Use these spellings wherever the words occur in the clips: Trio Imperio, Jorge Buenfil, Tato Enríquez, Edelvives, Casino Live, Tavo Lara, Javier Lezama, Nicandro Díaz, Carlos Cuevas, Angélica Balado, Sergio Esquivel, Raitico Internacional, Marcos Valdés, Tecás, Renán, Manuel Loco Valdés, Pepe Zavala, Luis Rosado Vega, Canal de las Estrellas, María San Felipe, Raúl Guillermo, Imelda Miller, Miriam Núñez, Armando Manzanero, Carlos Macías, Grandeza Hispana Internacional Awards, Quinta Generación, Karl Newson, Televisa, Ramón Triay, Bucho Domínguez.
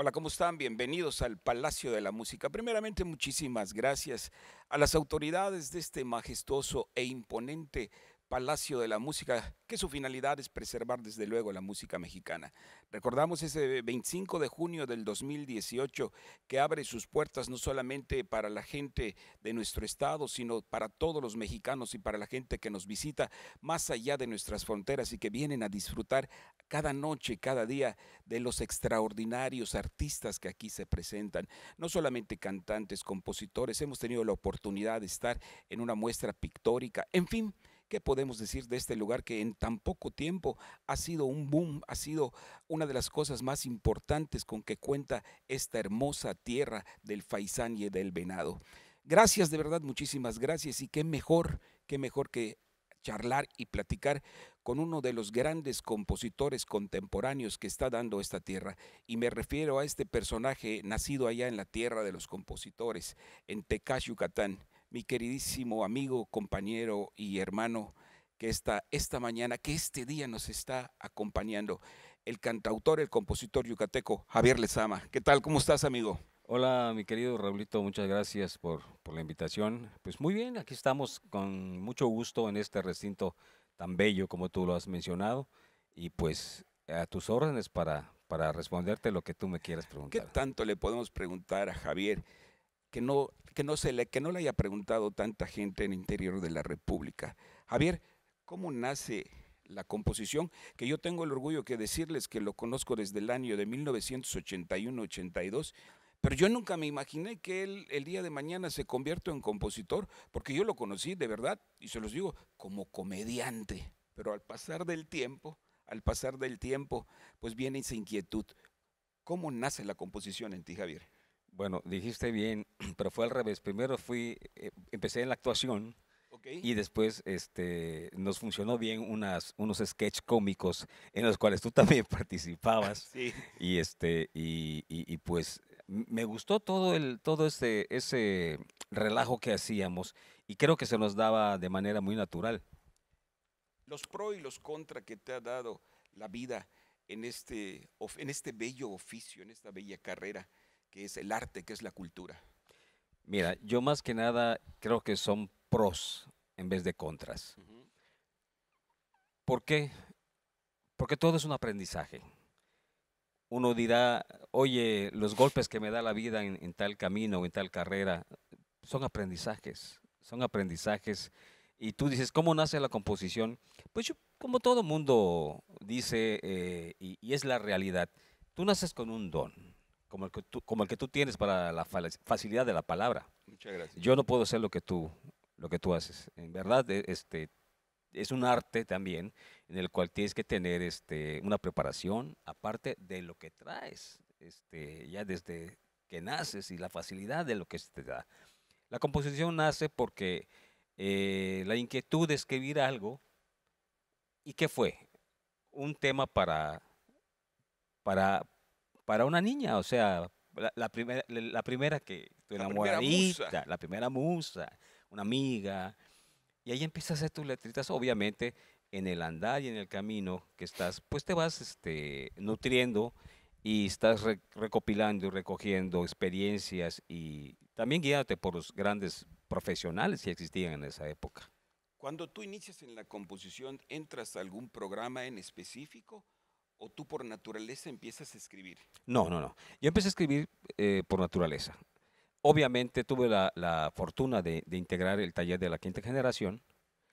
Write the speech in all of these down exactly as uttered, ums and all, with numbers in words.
Hola, ¿cómo están? Bienvenidos al Palacio de la Música. Primeramente, muchísimas gracias a las autoridades de este majestuoso e imponente Palacio de la Música, que su finalidad es preservar desde luego la música mexicana. Recordamos ese veinticinco de junio del dos mil dieciocho que abre sus puertas no solamente para la gente de nuestro estado, sino para todos los mexicanos y para la gente que nos visita más allá de nuestras fronteras y que vienen a disfrutar cada noche, cada día, de los extraordinarios artistas que aquí se presentan, no solamente cantantes, compositores. Hemos tenido la oportunidad de estar en una muestra pictórica, en fin, ¿qué podemos decir de este lugar que en tan poco tiempo ha sido un boom, ha sido una de las cosas más importantes con que cuenta esta hermosa tierra del Faisán y del Venado? Gracias, de verdad, muchísimas gracias, y qué mejor, qué mejor que charlar y platicar con uno de los grandes compositores contemporáneos que está dando esta tierra. Y me refiero a este personaje nacido allá en la tierra de los compositores, en Tecás, Yucatán, mi queridísimo amigo, compañero y hermano que está esta mañana, que este día nos está acompañando, el cantautor, el compositor yucateco, Javier Lezama. ¿Qué tal? ¿Cómo estás, amigo? Hola, mi querido Raulito, muchas gracias por, por la invitación. Pues muy bien, aquí estamos con mucho gusto en este recinto tan bello como tú lo has mencionado, y pues a tus órdenes para, para responderte lo que tú me quieras preguntar. ¿Qué tanto le podemos preguntar a Javier que no, que no se le, que no le haya preguntado tanta gente en el interior de la República? Javier, ¿cómo nace la composición? Que yo tengo el orgullo de decirles que lo conozco desde el año de mil novecientos ochenta y uno ochenta y dos, pero yo nunca me imaginé que él el día de mañana se convierta en compositor, porque yo lo conocí de verdad, y se los digo, como comediante. Pero al pasar del tiempo, al pasar del tiempo, pues viene esa inquietud. ¿Cómo nace la composición en ti, Javier? Bueno, dijiste bien, pero fue al revés. Primero fui, eh, empecé en la actuación, okay, y después este, nos funcionó bien unas, unos sketch cómicos en los cuales tú también participabas. Sí. Y, este, y, y, y pues... me gustó todo, el, todo ese, ese relajo que hacíamos, y creo que se nos daba de manera muy natural. Los pro y los contra que te ha dado la vida en este, en este bello oficio, en esta bella carrera que es el arte, que es la cultura. Mira, yo más que nada creo que son pros en vez de contras. Uh-huh. ¿Por qué? Porque todo es un aprendizaje. Uno dirá, oye, los golpes que me da la vida en, en tal camino, en tal carrera, son aprendizajes, son aprendizajes. Y tú dices, ¿cómo nace la composición? Pues yo, como todo mundo dice, eh, y, y es la realidad, tú naces con un don, como el que tú, como el que tú tienes para la facilidad de la palabra. Muchas gracias. Yo no puedo hacer lo que tú, lo que tú haces. En verdad, este... es un arte también en el cual tienes que tener este, una preparación, aparte de lo que traes, este, ya desde que naces, y la facilidad de lo que se te da. La composición nace porque eh, la inquietud de escribir algo, ¿y qué fue? Un tema para, para, para una niña, o sea, la, la, primer, la, la primera que tu enamoradita, la primera musa, una amiga. Y ahí empiezas a hacer tus letritas, obviamente, en el andar y en el camino que estás, pues te vas este, nutriendo, y estás re recopilando y recogiendo experiencias, y también guiándote por los grandes profesionales que existían en esa época. Cuando tú inicias en la composición, ¿entras a algún programa en específico o tú por naturaleza empiezas a escribir? No, no, no. Yo empecé a escribir eh, por naturaleza. Obviamente tuve la, la fortuna de, de integrar el taller de la Quinta Generación.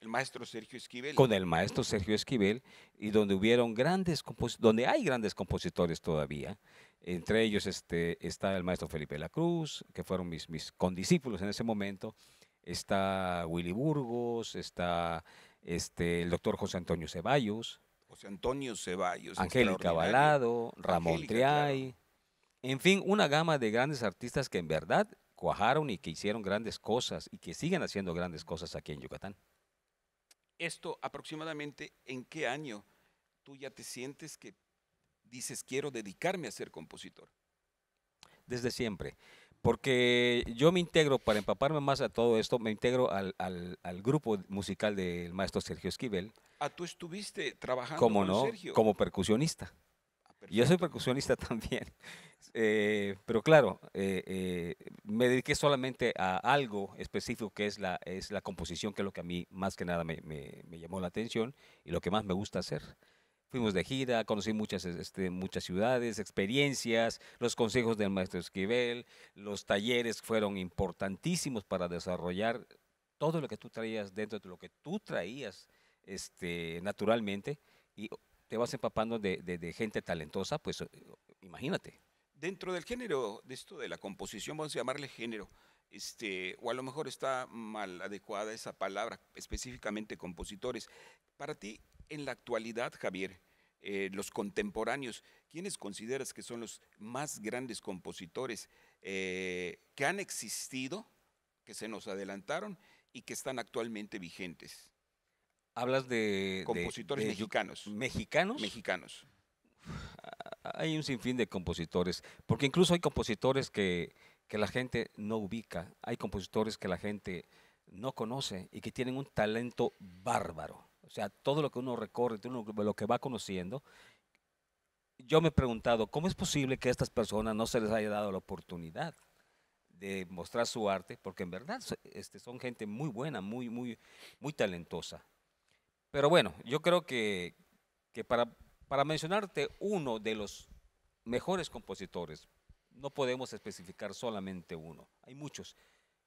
El maestro Sergio Esquivel. Con el maestro Sergio Esquivel, y donde hubieron grandes compos donde hay grandes compositores todavía. Entre ellos este, está el maestro Felipe de La Cruz, que fueron mis, mis condiscípulos en ese momento. Está Willy Burgos, está este, el doctor José Antonio Ceballos. José Antonio Ceballos. Angélica Balado, Ramón Triay. Claro. En fin, una gama de grandes artistas que en verdad cuajaron y que hicieron grandes cosas y que siguen haciendo grandes cosas aquí en Yucatán. Esto aproximadamente, ¿en qué año tú ya te sientes que dices quiero dedicarme a ser compositor? Desde siempre, porque yo me integro, para empaparme más a todo esto, me integro al, al, al grupo musical del maestro Sergio Esquivel. Ah, ¿tú estuviste trabajando con Sergio? Como no, como percusionista. Perfecto. Yo soy percusionista también, eh, pero claro, eh, eh, me dediqué solamente a algo específico que es la, es la composición, que es lo que a mí más que nada me, me, me llamó la atención y lo que más me gusta hacer. Fuimos de gira, conocí muchas, este, muchas ciudades, experiencias, los consejos del maestro Esquivel, los talleres fueron importantísimos para desarrollar todo lo que tú traías dentro de lo que tú traías este, naturalmente, y te vas empapando de, de, de gente talentosa, pues imagínate. Dentro del género, de esto de la composición, vamos a llamarle género, este, o a lo mejor está mal adecuada esa palabra, específicamente compositores. Para ti, en la actualidad, Javier, eh, los contemporáneos, ¿quiénes consideras que son los más grandes compositores eh, que han existido, que se nos adelantaron y que están actualmente vigentes? Hablas de compositores de, de, mexicanos. ¿Mexicanos? Mexicanos. Hay un sinfín de compositores, porque incluso hay compositores que, que la gente no ubica, hay compositores que la gente no conoce y que tienen un talento bárbaro. O sea, todo lo que uno recorre, todo lo que va conociendo, yo me he preguntado, ¿cómo es posible que a estas personas no se les haya dado la oportunidad de mostrar su arte? Porque en verdad este, son gente muy buena, muy, muy, muy talentosa. Pero bueno, yo creo que, que para, para mencionarte uno de los mejores compositores, no podemos especificar solamente uno, hay muchos.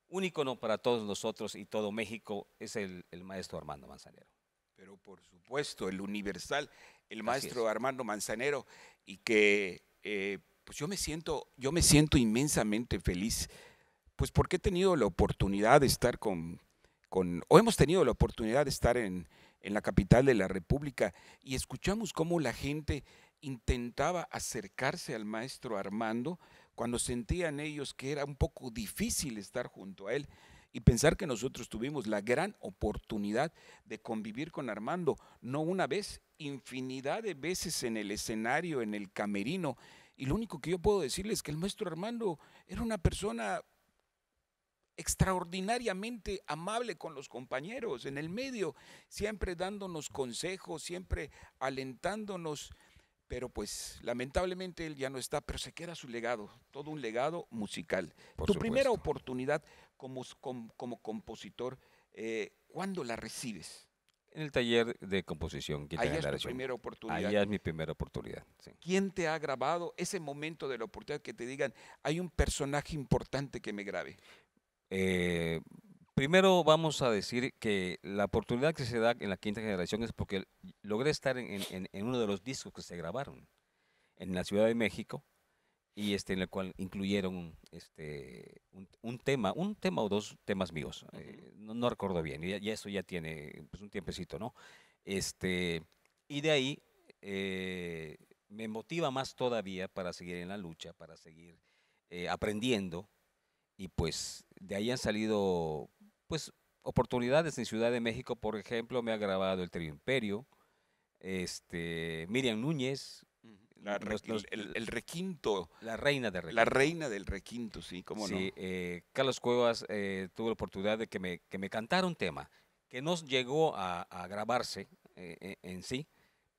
Un ícono para todos nosotros y todo México es el, el maestro Armando Manzanero. Pero por supuesto, el universal, el maestro Armando Manzanero, y que eh, pues yo me siento, yo me siento inmensamente feliz, pues porque he tenido la oportunidad de estar con, con o hemos tenido la oportunidad de estar en... en la capital de la República, y escuchamos cómo la gente intentaba acercarse al maestro Armando cuando sentían ellos que era un poco difícil estar junto a él, y pensar que nosotros tuvimos la gran oportunidad de convivir con Armando, no una vez, infinidad de veces en el escenario, en el camerino, y lo único que yo puedo decirles es que el maestro Armando era una persona extraordinariamente amable con los compañeros en el medio, siempre dándonos consejos, siempre alentándonos, pero pues lamentablemente él ya no está, pero se queda su legado, todo un legado musical. Por tu supuesto. Primera oportunidad como, como, como compositor, eh, ¿cuándo la recibes? En el taller de composición. Ahí es tu primera oportunidad. Ahí es mi primera oportunidad. Sí. ¿Quién te ha grabado ese momento de la oportunidad que te digan, hay un personaje importante que me grabe? Eh, primero vamos a decir que la oportunidad que se da en la Quinta Generación es porque logré estar en, en, en uno de los discos que se grabaron en la Ciudad de México, y este, en el cual incluyeron este, un, un tema, un tema o dos temas míos, eh, no, no recuerdo bien, y, y eso ya tiene pues, un tiempecito, ¿no? Este, y de ahí eh, me motiva más todavía para seguir en la lucha, para seguir eh, aprendiendo. Y pues de ahí han salido pues oportunidades en Ciudad de México, por ejemplo, me ha grabado el Trio Imperio, este, Miriam Núñez. La re, los, los, el, el requinto. La reina del requinto. La reina del requinto, sí, cómo sí, no. Eh, Carlos Cuevas eh, tuvo la oportunidad de que me, que me cantara un tema que no llegó a, a grabarse eh, en sí,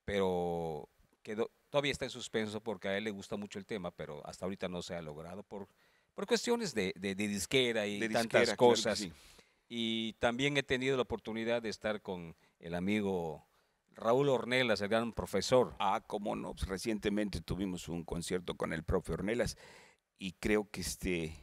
pero quedó, todavía está en suspenso porque a él le gusta mucho el tema, pero hasta ahorita no se ha logrado por... por cuestiones de, de, de disquera y de tantas disquera, cosas. Claro que sí. Y también he tenido la oportunidad de estar con el amigo Raúl Ornelas, el gran profesor. Ah, cómo no. Pues recientemente tuvimos un concierto con el profe Ornelas, y creo que este,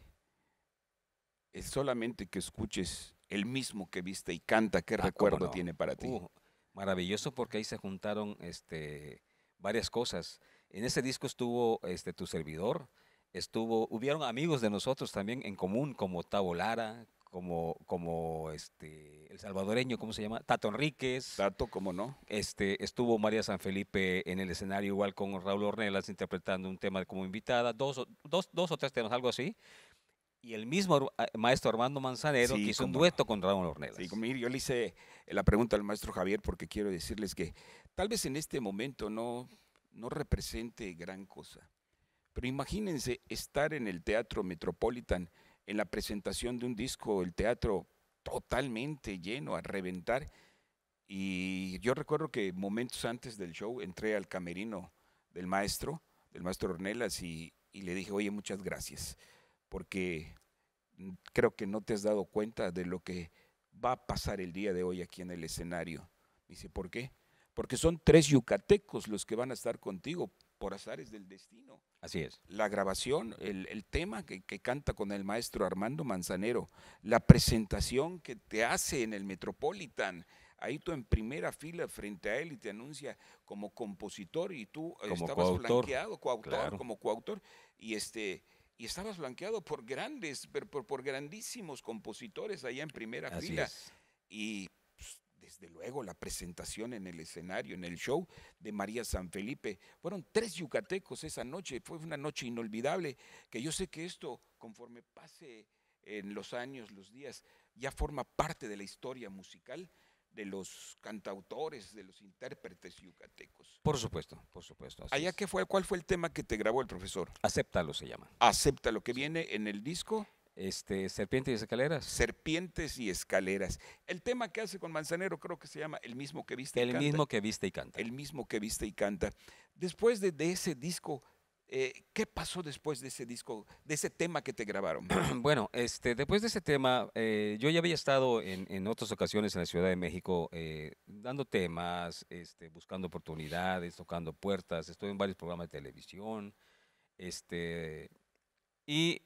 es solamente que escuches el mismo que viste y canta, ¿qué ah, recuerdo no. tiene para ti? Uh, maravilloso, porque ahí se juntaron este, varias cosas. En ese disco estuvo este, tu servidor. Estuvo, hubieron amigos de nosotros también en común, como Tavo Lara, como, como este, el salvadoreño, ¿cómo se llama? Tato Enríquez. Tato, ¿cómo no? Este, estuvo María San Felipe en el escenario, igual con Raúl Ornelas, interpretando un tema como invitada, dos, dos, dos o tres temas, algo así. Y el mismo maestro Armando Manzanero, sí, que hizo un dueto con Raúl Ornelas. Sí, yo le hice la pregunta al maestro Javier porque quiero decirles que tal vez en este momento no, no represente gran cosa. Pero imagínense estar en el Teatro Metropolitan, en la presentación de un disco, el teatro totalmente lleno, a reventar. Y yo recuerdo que momentos antes del show entré al camerino del maestro del maestro Ornelas y, y le dije, oye, muchas gracias, porque creo que no te has dado cuenta de lo que va a pasar el día de hoy aquí en el escenario. Me dice, ¿por qué? Porque son tres yucatecos los que van a estar contigo por azares del destino. Así es. La grabación, el, el tema que, que canta con el maestro Armando Manzanero, la presentación que te hace en el Metropolitan, ahí tú en primera fila frente a él y te anuncia como compositor y tú como estabas blanqueado, coautor, claro. como coautor, y este... Y estabas blanqueado por grandes, por, por grandísimos compositores allá en primera Así fila. Es. Y pues, desde luego la presentación en el escenario, en el show de María San Felipe. Fueron tres yucatecos esa noche, fue una noche inolvidable, que yo sé que esto, conforme pase en los años, los días, ya forma parte de la historia musical de los cantautores, de los intérpretes yucatecos. Por supuesto, por supuesto. Allá que fue, ¿cuál fue el tema que te grabó el profesor? Acéptalo se llama. Acéptalo, que viene en el disco. Este, Serpientes y Escaleras. Serpientes y Escaleras. El tema que hace con Manzanero creo que se llama El mismo que viste el y canta. El mismo que viste y canta. El mismo que viste y canta. Después de, de ese disco, eh, ¿qué pasó después de ese disco, de ese tema que te grabaron? Bueno, este, después de ese tema, eh, yo ya había estado en, en otras ocasiones en la Ciudad de México eh, dando temas, este, buscando oportunidades, tocando puertas, estuve en varios programas de televisión, este, y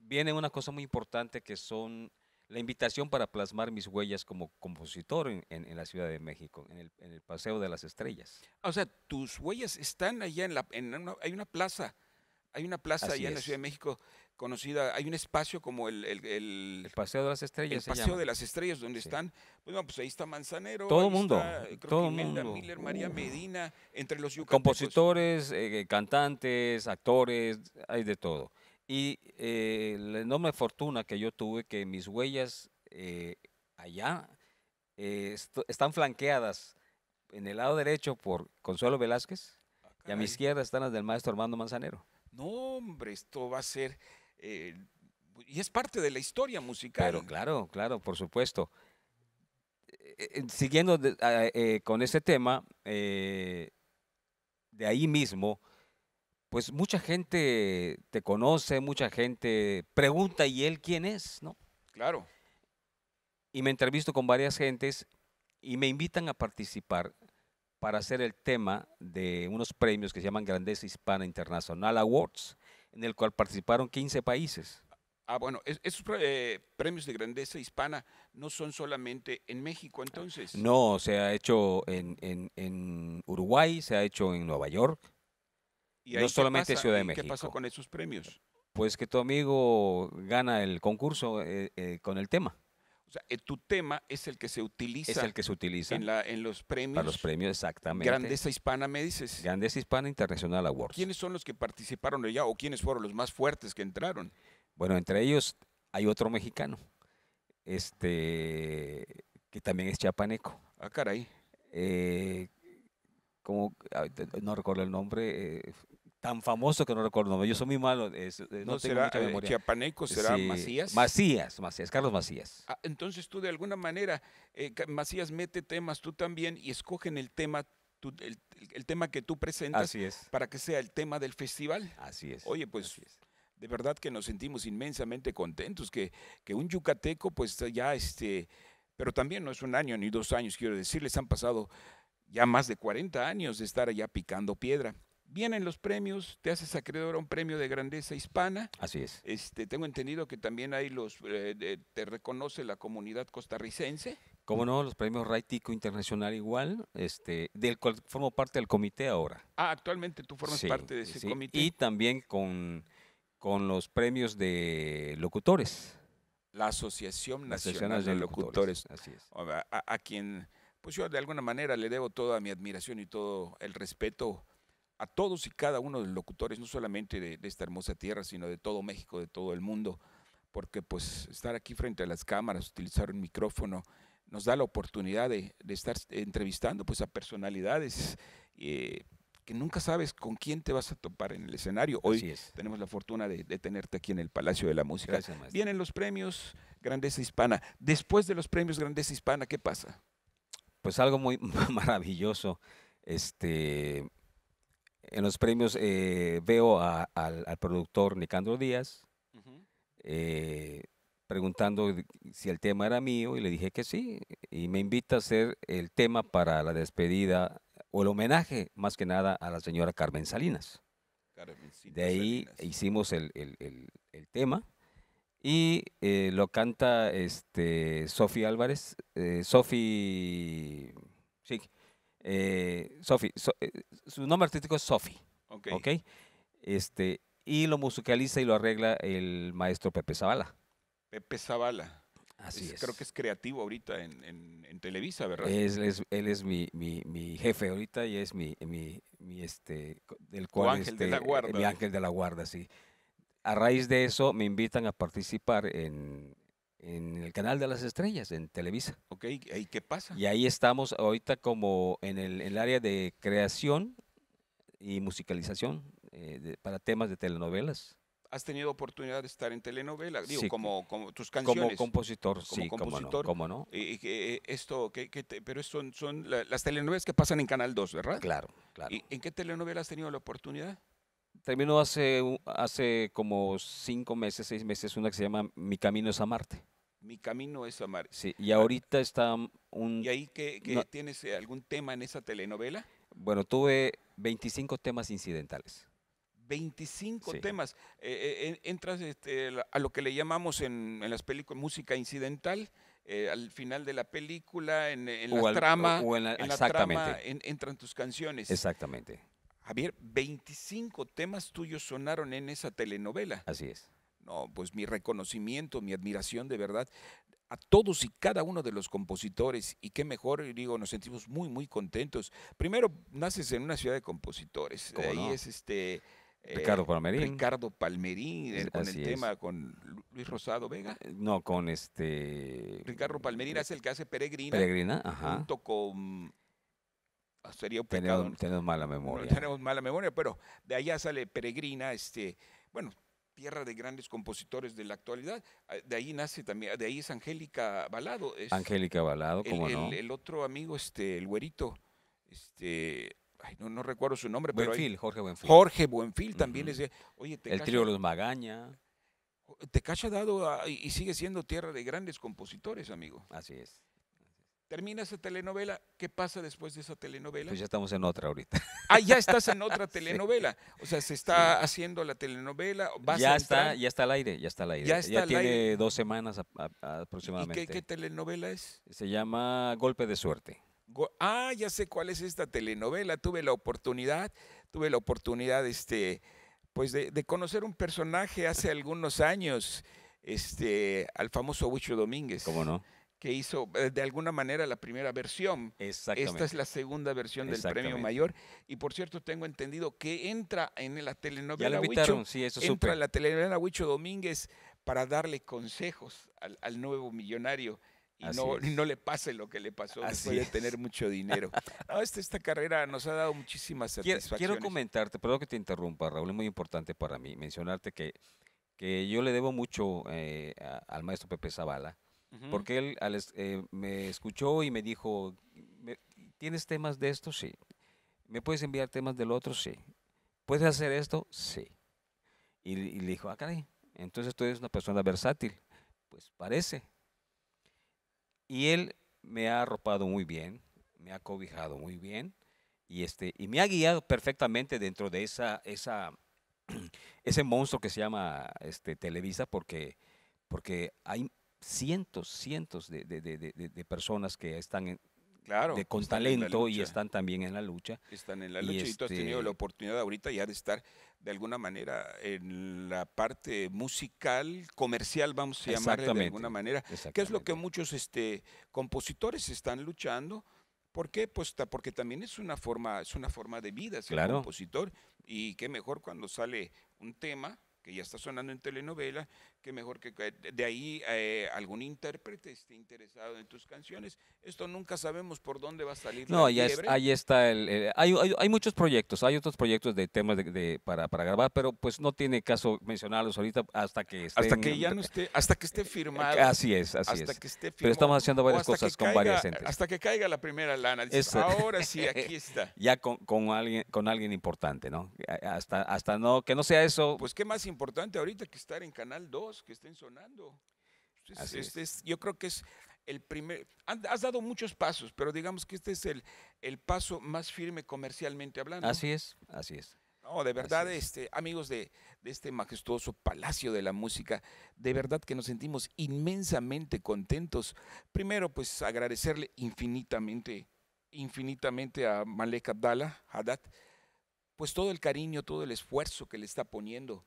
viene una cosa muy importante que son la invitación para plasmar mis huellas como compositor en, en, en la Ciudad de México, en el, en el Paseo de las Estrellas. O sea, tus huellas están allá en la... En una, hay una plaza, hay una plaza Así allá es. en la Ciudad de México conocida, hay un espacio como el... El, el, el Paseo de las Estrellas. El se Paseo llama. de las Estrellas, donde sí. están... Bueno, pues ahí está Manzanero. Todo el mundo. Está, creo todo que Imelda mundo. Miller, María uh. Medina, entre los yucatecos. Compositores, eh, cantantes, actores, hay de todo. Y eh, la enorme fortuna que yo tuve que mis huellas eh, allá eh, est están flanqueadas en el lado derecho por Consuelo Velázquez ah, y a mi izquierda están las del maestro Armando Manzanero. No, hombre, esto va a ser... Eh, y es parte de la historia musical. Pero claro, claro, por supuesto. Eh, eh, siguiendo de, eh, eh, con ese tema, eh, de ahí mismo... Pues mucha gente te conoce, mucha gente pregunta, ¿y él quién es? ¿No? Claro. Y me entrevisto con varias gentes y me invitan a participar para hacer el tema de unos premios que se llaman Grandeza Hispana Internacional Awards, en el cual participaron quince países. Ah, bueno, esos eh, premios de Grandeza Hispana no son solamente en México, entonces. No, se ha hecho en, en, en Uruguay, se ha hecho en Nueva York. ¿Y no solamente pasa, Ciudad de México? ¿Qué pasa con esos premios? Pues que tu amigo gana el concurso eh, eh, con el tema. O sea, eh, tu tema es el que se utiliza. Es el que se utiliza. En, la, en los premios. Para los premios, exactamente. Grandeza Hispana, me dices. Grandeza Hispana Internacional Awards. ¿Quiénes son los que participaron allá o quiénes fueron los más fuertes que entraron? Bueno, entre ellos hay otro mexicano, este, que también es chiapaneco. Ah, caray. Eh... Como, no recuerdo el nombre, eh, tan famoso que no recuerdo el nombre, yo soy muy malo, eh, no, no tengo será, mucha memoria. ¿Chiapaneco será sí. Macías? Macías, Macías, Carlos Macías. Ah, entonces tú de alguna manera, eh, Macías mete temas tú también y escogen el tema, tú, el, el tema que tú presentas Así es. para que sea el tema del festival. Así es. Oye, pues... Así es. De verdad que nos sentimos inmensamente contentos que, que un yucateco pues ya este, pero también no es un año ni dos años, quiero decirles, han pasado ya más de cuarenta años de estar allá picando piedra. Vienen los premios, te haces acreedor a un premio de Grandeza Hispana. Así es. Este, tengo entendido que también hay los, eh, de, te reconoce la comunidad costarricense. Cómo no, los premios Raitico Internacional igual, este, del cual formo parte del comité ahora. Ah, actualmente tú formas sí, parte de ese sí. comité. Y también con, con los premios de locutores. La Asociación Nacional, la Asociación de Locutores. Así es. A, a, a quien... Pues yo de alguna manera le debo toda mi admiración y todo el respeto a todos y cada uno de los locutores, no solamente de, de esta hermosa tierra, sino de todo México, de todo el mundo, porque pues estar aquí frente a las cámaras, utilizar un micrófono, nos da la oportunidad de, de estar entrevistando pues a personalidades eh, que nunca sabes con quién te vas a topar en el escenario. Hoy tenemos la fortuna de, de tenerte aquí en el Palacio de la Música. Gracias, maestro. Vienen los premios Grandeza Hispana. Después de los premios Grandeza Hispana, ¿qué pasa? Pues algo muy maravilloso, este, En los premios eh, veo a, al, al productor Nicandro Díaz uh-huh. eh, preguntando si el tema era mío y le dije que sí. Y me invita a hacer el tema para la despedida o el homenaje, más que nada, a la señora Carmen Salinas. Carmencita de ahí Salinas. Hicimos el, el, el, el tema y eh, lo canta este, Sofía Álvarez. Eh, Sofía... Sí. Eh, Sophie, so, eh, su nombre artístico es Sophie, okay. Okay? Este, y lo musicaliza y lo arregla el maestro Pepe Zavala. Pepe Zavala, así es, es. Creo que es creativo ahorita en, en, en Televisa, ¿verdad? Es, es, él es mi, mi, mi jefe ahorita y es mi, mi, mi este, del cual, ángel este, de la guarda. Mi ángel de la guarda, sí. A raíz de eso me invitan a participar en... en el Canal de las Estrellas, en Televisa. Ok, ¿y qué pasa? Y ahí estamos ahorita como en el, en el área de creación y musicalización eh, de, para temas de telenovelas. ¿Has tenido oportunidad de estar en telenovelas? Digo, sí, como, como tus canciones. Como compositor, como sí, compositor. Cómo no, cómo no. Eh, eh, esto, que, que te, pero son, son la, las telenovelas que pasan en Canal dos, ¿verdad? Claro, claro. ¿Y en qué telenovela has tenido la oportunidad? Terminó hace, hace como cinco meses, seis meses, una que se llama Mi Camino es Amarte. Mi Camino es Amar. Sí, y ahorita está un... ¿Y ahí que, que no, tienes algún tema en esa telenovela? Bueno, tuve veinticinco temas incidentales. veinticinco sí. Temas. Eh, eh, entras este, a lo que le llamamos en, en las películas música incidental, eh, al final de la película, en, en la al, trama, o en la, en exactamente. La trama en, entran tus canciones. Exactamente. Javier, veinticinco temas tuyos sonaron en esa telenovela. Así es. No, pues mi reconocimiento, mi admiración de verdad a todos y cada uno de los compositores, y qué mejor, digo, nos sentimos muy, muy contentos. Primero, naces en una ciudad de compositores, ¿cómo ahí no? Es este... Ricardo Palmerín. Eh, Ricardo Palmerín, eh, con así el tema, es. Con Luis Rosado Vega. No, con este... Ricardo Palmerín es el que hace Peregrina. Peregrina, ajá. Junto con... Sería un pecado. Tenemos, tenemos mala memoria. No, tenemos mala memoria, pero de allá sale Peregrina, este... Bueno... tierra de grandes compositores de la actualidad, de ahí nace también, de ahí es Angélica Balado. Es Angélica Balado, ¿cómo el, no? El, el otro amigo, este, el güerito, este, ay, no, no recuerdo su nombre. Buenfil, pero hay, Jorge Buenfil. Jorge Buenfil también uh-huh. es de, oye, te El cacha, trío Los Magaña. Te cacha dado a, y sigue siendo tierra de grandes compositores, amigo. Así es. Termina esa telenovela, ¿qué pasa después de esa telenovela? Pues ya estamos en otra ahorita. Ah, ya estás en otra telenovela. Sí. O sea, se está sí. haciendo la telenovela. ¿Vas ya a está, ya está al aire, ya está al aire. Ya, está ya al tiene aire. Dos semanas a, a, aproximadamente. ¿Y qué, qué telenovela es? Se llama Golpe de Suerte. Go ah, ya sé cuál es esta telenovela. Tuve la oportunidad, tuve la oportunidad, este, pues, de, de conocer un personaje hace algunos años, este, al famoso Bucho Domínguez. ¿Cómo no? Que hizo de alguna manera la primera versión. Exactamente. Esta es la segunda versión del premio mayor. Y por cierto, tengo entendido que entra en la telenovela Huicho. Sí, eso entra en la telenovela Bucho Domínguez para darle consejos al, al nuevo millonario y no, no le pase lo que le pasó así después es. De tener mucho dinero. No, esta, esta carrera nos ha dado muchísimas satisfacciones. Quiero comentarte, perdón que te interrumpa, Raúl, es muy importante para mí mencionarte que, que yo le debo mucho eh, a, al maestro Pepe Zavala. Porque él al, eh, me escuchó y me dijo, ¿tienes temas de esto? Sí. ¿Me puedes enviar temas del otro? Sí. ¿Puedes hacer esto? Sí. Y, y le dijo, ah, caray, entonces tú eres una persona versátil. Pues parece. Y él me ha arropado muy bien, me ha cobijado muy bien y, este, y me ha guiado perfectamente dentro de esa, esa, ese monstruo que se llama este, Televisa, porque, porque hay... cientos, cientos de, de, de, de, de personas que están en, claro, de, con están talento y están también en la lucha. Están en la lucha y, este, y tú has tenido la oportunidad ahorita ya de estar de alguna manera en la parte musical, comercial, vamos a llamarle de alguna manera, que es lo que muchos este, compositores están luchando. ¿Por qué? Pues porque también es una forma, es una forma de vida ser claro. compositor, y qué mejor cuando sale un tema que ya está sonando en telenovela, que mejor que de ahí eh, algún intérprete esté interesado en tus canciones. Esto nunca sabemos por dónde va a salir. No, ya es, ahí está el, el hay, hay, hay muchos proyectos, hay otros proyectos de temas de, de, para, para grabar, pero pues no tiene caso mencionarlos ahorita hasta que esté hasta que ya no esté, hasta que esté firmado. Así es, así hasta es. Que esté firmado, pero estamos haciendo varias cosas con caiga, varias entes. Hasta que caiga la primera lana. Dices, ahora sí, aquí está. Ya con, con alguien con alguien importante, ¿no? Hasta hasta no que no sea eso. Pues qué más importante ahorita que estar en Canal dos, que estén sonando. Entonces, este es. Es, yo creo que es el primer, has dado muchos pasos, pero digamos que este es el, el paso más firme comercialmente hablando. Así es, así es. No, de verdad, es. este, amigos de, de este majestuoso Palacio de la Música, de verdad que nos sentimos inmensamente contentos. Primero, pues agradecerle infinitamente, infinitamente a Malek Abdallah, Haddad, pues todo el cariño, todo el esfuerzo que le está poniendo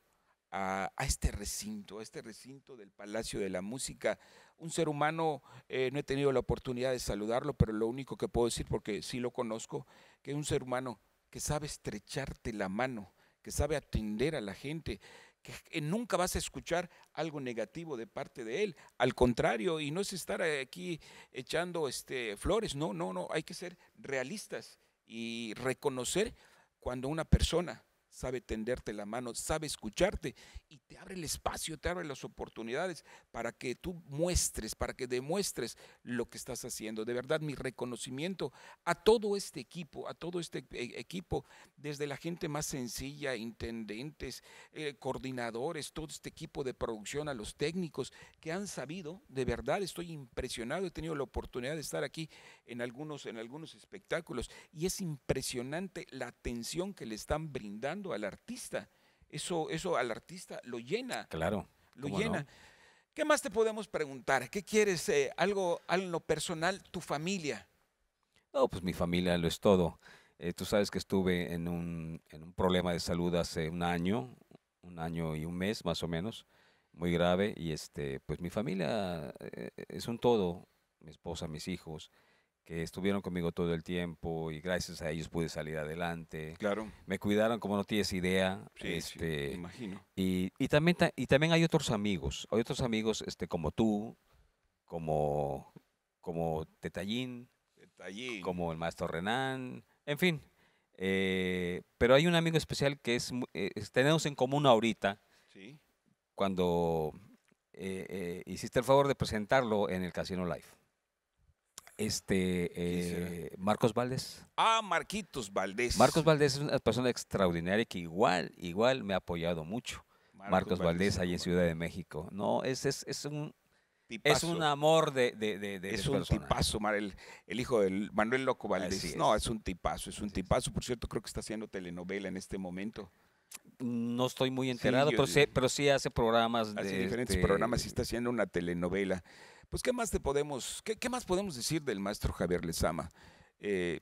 A, a este recinto, a este recinto del Palacio de la Música. Un ser humano, eh, no he tenido la oportunidad de saludarlo, pero lo único que puedo decir, porque sí lo conozco, que es un ser humano que sabe estrecharte la mano, que sabe atender a la gente, que, que nunca vas a escuchar algo negativo de parte de él, al contrario, y no es estar aquí echando este, flores, no, no, no, hay que ser realistas y reconocer cuando una persona sabe tenderte la mano, sabe escucharte y te abre el espacio, te abre las oportunidades para que tú muestres, para que demuestres lo que estás haciendo. De verdad, mi reconocimiento a todo este equipo, a todo este equipo, desde la gente más sencilla, intendentes, eh, coordinadores, todo este equipo de producción, a los técnicos que han sabido, de verdad estoy impresionado, he tenido la oportunidad de estar aquí en algunos, en algunos espectáculos y es impresionante la atención que le están brindando al artista, eso, eso al artista lo llena. Claro. Lo llena. No. ¿Qué más te podemos preguntar? ¿Qué quieres? Eh, algo en lo personal, tu familia. No, pues mi familia lo es todo. Eh, tú sabes que estuve en un, en un problema de salud hace un año, un año y un mes más o menos, muy grave, y este, pues mi familia eh, es un todo, mi esposa, mis hijos, que estuvieron conmigo todo el tiempo y gracias a ellos pude salir adelante. Claro. Me cuidaron como no tienes idea. Sí, este, sí, imagino. Y, y, también, y también hay otros amigos, hay otros amigos este, como tú, como, como Tetallín, Tetallín, como el maestro Renán, en fin. Eh, pero hay un amigo especial que es, eh, tenemos en común ahorita, sí. Cuando eh, eh, hiciste el favor de presentarlo en el Casino Live. Este, eh, Marcos Valdés. Ah, Marquitos Valdés. Marcos Valdés es una persona extraordinaria que igual, igual me ha apoyado mucho. Marcos, Marcos Valdés, Valdés ahí en Ciudad de México. No, es, es, es un tipazo. Es un amor de, de, de, de es de un persona. Tipazo, el, el hijo del Manuel Loco Valdés. Es. No, es un tipazo, es un Así tipazo. Es. Por cierto, creo que está haciendo telenovela en este momento. No estoy muy enterado, sí, yo, pero, sí, pero sí hace programas. Hace de, diferentes este, programas y está haciendo una telenovela. Pues, ¿qué más te podemos, qué, qué más podemos decir del maestro Javier Lezama? Eh,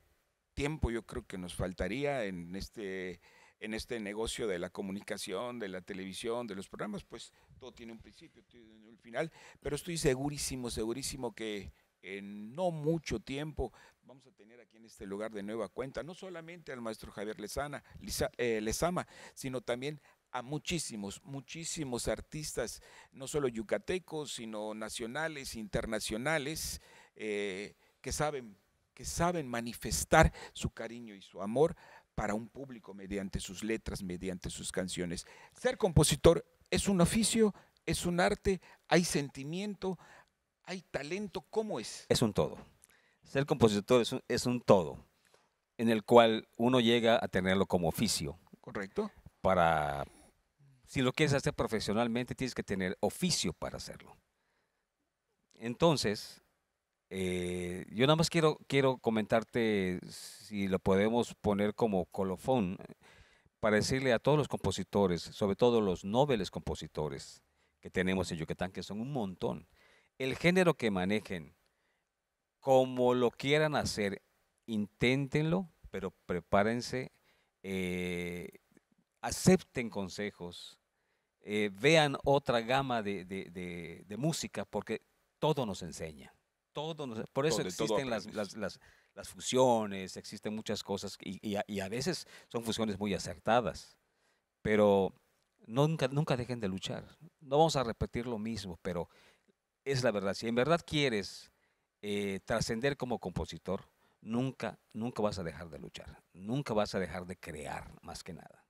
tiempo yo creo que nos faltaría en este, en este negocio de la comunicación, de la televisión, de los programas, pues todo tiene un principio, tiene un final, pero estoy segurísimo, segurísimo que en no mucho tiempo vamos a tener aquí en este lugar de nueva cuenta, no solamente al maestro Javier Lezama, Liza, eh, Lezama, sino también a muchísimos, muchísimos artistas, no solo yucatecos, sino nacionales, internacionales, eh, que saben, que saben manifestar su cariño y su amor para un público mediante sus letras, mediante sus canciones. Ser compositor es un oficio, es un arte, hay sentimiento, hay talento, ¿cómo es? Es un todo. Ser compositor es un, es un todo, en el cual uno llega a tenerlo como oficio. Correcto. Para... Si lo quieres hacer profesionalmente, tienes que tener oficio para hacerlo. Entonces, eh, yo nada más quiero, quiero comentarte, si lo podemos poner como colofón, para decirle a todos los compositores, sobre todo los nobles compositores que tenemos en Yucatán, que son un montón, el género que manejen, como lo quieran hacer, inténtenlo, pero prepárense, eh, acepten consejos, eh, vean otra gama de, de, de, de música, porque todo nos enseña. Todo nos, por eso todo, existen las, las, las, las fusiones, existen muchas cosas, y, y, a, y a veces son fusiones muy acertadas, pero Nunca, nunca dejen de luchar. No vamos a repetir lo mismo, pero es la verdad. Si en verdad quieres eh, trascender como compositor, nunca, nunca vas a dejar de luchar. Nunca vas a dejar de crear, más que nada.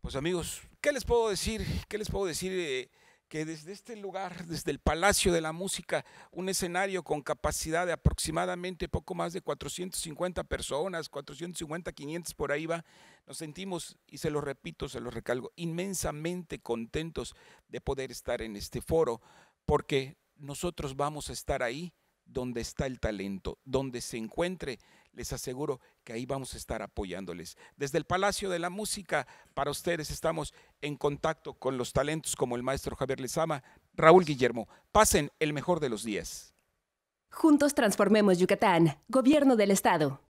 Pues amigos, ¿qué les puedo decir? ¿Qué les puedo decir? Eh, que desde este lugar, desde el Palacio de la Música, un escenario con capacidad de aproximadamente poco más de cuatrocientas cincuenta personas, cuatrocientas cincuenta, quinientas por ahí va, nos sentimos, y se lo repito, se lo recalco, inmensamente contentos de poder estar en este foro, porque nosotros vamos a estar ahí donde está el talento, donde se encuentre, les aseguro que ahí vamos a estar apoyándoles. Desde el Palacio de la Música, para ustedes estamos en contacto con los talentos como el maestro Javier Lezama, Raúl Guillermo. Pasen el mejor de los días. Juntos transformemos Yucatán. Gobierno del Estado.